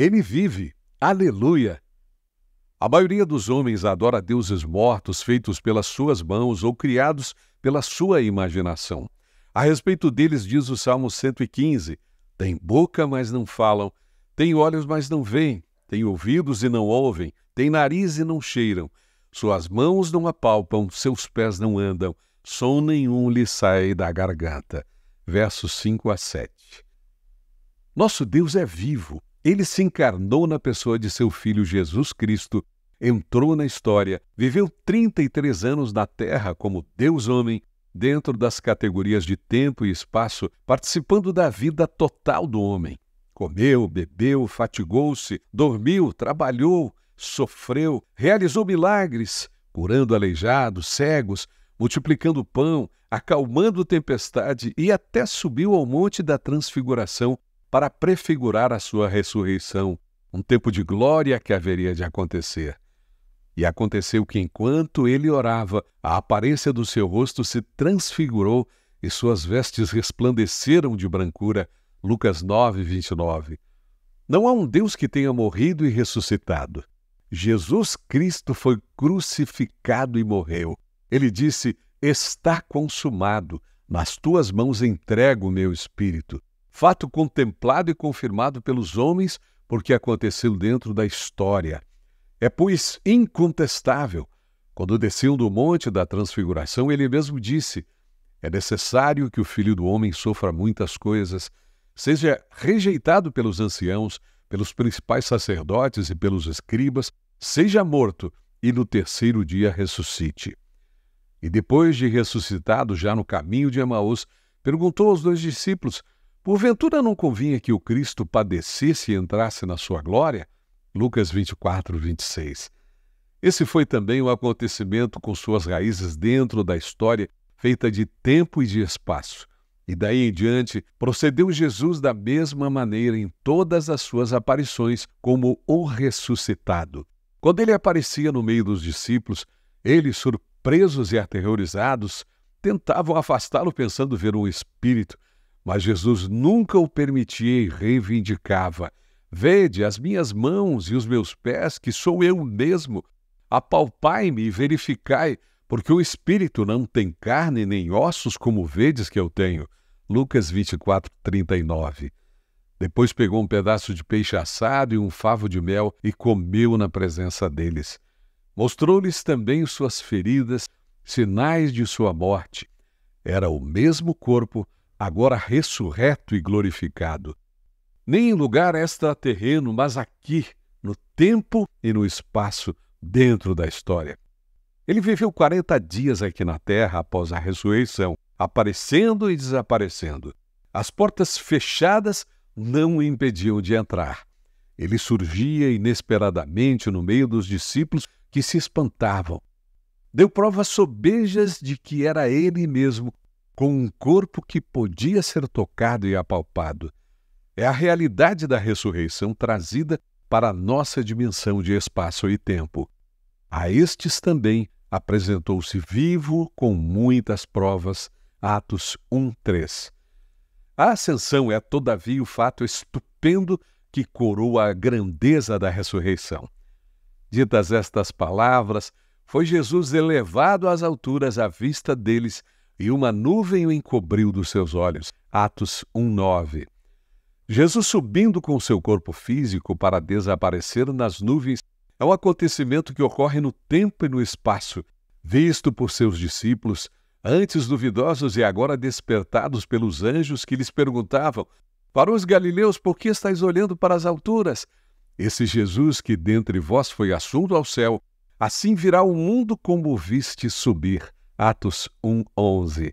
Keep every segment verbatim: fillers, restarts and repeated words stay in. Ele vive. Aleluia! A maioria dos homens adora deuses mortos feitos pelas suas mãos ou criados pela sua imaginação. A respeito deles diz o Salmo cento e quinze, "Têm boca, mas não falam. Têm olhos, mas não veem. Têm ouvidos e não ouvem. Têm nariz e não cheiram. Suas mãos não apalpam, seus pés não andam. Som nenhum lhe sai da garganta." Versos cinco a sete. Nosso Deus é vivo. Ele se encarnou na pessoa de seu Filho Jesus Cristo, entrou na história, viveu trinta e três anos na Terra como Deus-Homem, dentro das categorias de tempo e espaço, participando da vida total do homem. Comeu, bebeu, fatigou-se, dormiu, trabalhou, sofreu, realizou milagres, curando aleijados, cegos, multiplicando pão, acalmando tempestade e até subiu ao Monte da Transfiguração, para prefigurar a sua ressurreição, um tempo de glória que haveria de acontecer. E aconteceu que, enquanto ele orava, a aparência do seu rosto se transfigurou e suas vestes resplandeceram de brancura. Lucas nove, vinte e nove. Não há um Deus que tenha morrido e ressuscitado. Jesus Cristo foi crucificado e morreu. Ele disse, "Está consumado, nas tuas mãos entrego o meu espírito." Fato contemplado e confirmado pelos homens, porque aconteceu dentro da história. É, pois, incontestável. Quando desceu do Monte da Transfiguração, ele mesmo disse, "É necessário que o Filho do Homem sofra muitas coisas, seja rejeitado pelos anciãos, pelos principais sacerdotes e pelos escribas, seja morto e no terceiro dia ressuscite." E depois de ressuscitado, já no caminho de Emaús, perguntou aos dois discípulos, "Porventura não convinha que o Cristo padecesse e entrasse na sua glória?" Lucas vinte e quatro, vinte e seis. Esse foi também um acontecimento com suas raízes dentro da história, feita de tempo e de espaço. E daí em diante, procedeu Jesus da mesma maneira em todas as suas aparições, como o ressuscitado. Quando ele aparecia no meio dos discípulos, eles, surpresos e aterrorizados, tentavam afastá-lo pensando ver um espírito, mas Jesus nunca o permitia e reivindicava. "Vede as minhas mãos e os meus pés, que sou eu mesmo. Apalpai-me e verificai, porque o Espírito não tem carne nem ossos, como vedes que eu tenho." Lucas vinte e quatro, trinta e nove. Depois pegou um pedaço de peixe assado e um favo de mel e comeu na presença deles. Mostrou-lhes também suas feridas, sinais de sua morte. Era o mesmo corpo, agora ressurreto e glorificado. Nem em lugar extraterreno, mas aqui, no tempo e no espaço, dentro da história. Ele viveu quarenta dias aqui na Terra após a ressurreição, aparecendo e desaparecendo. As portas fechadas não o impediam de entrar. Ele surgia inesperadamente no meio dos discípulos que se espantavam. Deu provas sobejas de que era ele mesmo, com um corpo que podia ser tocado e apalpado. É a realidade da ressurreição trazida para a nossa dimensão de espaço e tempo. A estes também apresentou-se vivo com muitas provas, Atos um, três. A ascensão é, todavia, o fato estupendo que coroa a grandeza da ressurreição. Ditas estas palavras, foi Jesus elevado às alturas à vista deles, e uma nuvem o encobriu dos seus olhos. Atos um, nove. Jesus subindo com seu corpo físico para desaparecer nas nuvens é um acontecimento que ocorre no tempo e no espaço, visto por seus discípulos, antes duvidosos e agora despertados pelos anjos que lhes perguntavam, "Varões galileus, por que estáis olhando para as alturas? Esse Jesus que dentre vós foi assunto ao céu, assim virá o mundo como o viste subir." Atos um, onze.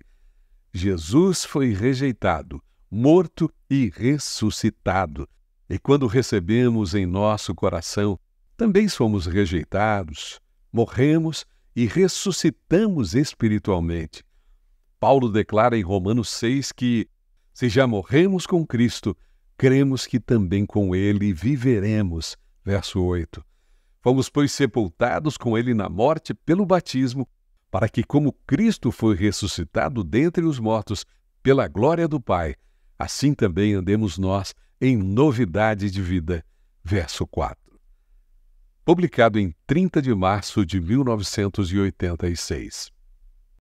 Jesus foi rejeitado, morto e ressuscitado. E quando recebemos em nosso coração, também somos rejeitados, morremos e ressuscitamos espiritualmente. Paulo declara em Romanos seis que, se já morremos com Cristo, cremos que também com Ele viveremos. Verso oito. Fomos, pois, sepultados com Ele na morte pelo batismo, para que, como Cristo foi ressuscitado dentre os mortos pela glória do Pai, assim também andemos nós em novidade de vida. verso quatro. Publicado em trinta de março de mil novecentos e oitenta e seis.